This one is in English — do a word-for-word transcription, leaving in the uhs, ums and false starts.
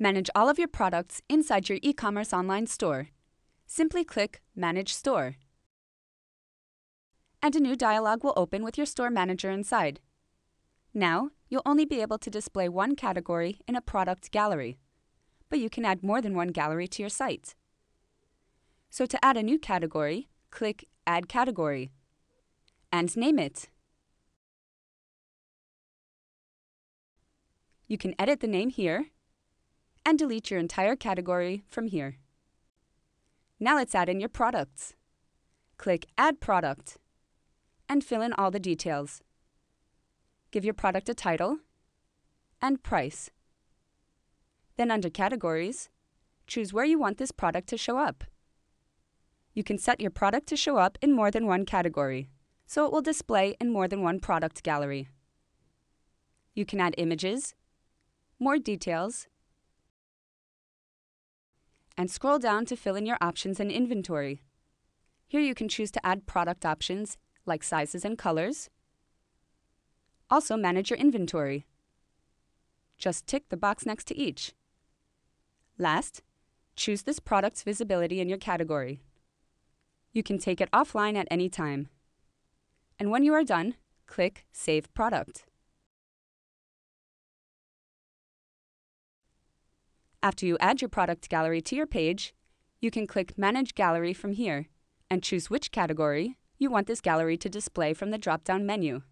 Manage all of your products inside your e-commerce online store. Simply click Manage Store. And a new dialog will open with your store manager inside. Now, you'll only be able to display one category in a product gallery, but you can add more than one gallery to your site. So to add a new category, click Add Category and name it. You can edit the name here and delete your entire category from here. Now let's add in your products. Click Add Product and fill in all the details. Give your product a title and price. Then under Categories, choose where you want this product to show up. You can set your product to show up in more than one category, so it will display in more than one product gallery. You can add images, more details, and scroll down to fill in your options and inventory. Here you can choose to add product options like sizes and colors. Also manage your inventory. Just tick the box next to each. Last, choose this product's visibility in your category. You can take it offline at any time. And when you are done, click Save Product. After you add your product gallery to your page, you can click Manage Gallery from here and choose which category you want this gallery to display from the drop-down menu.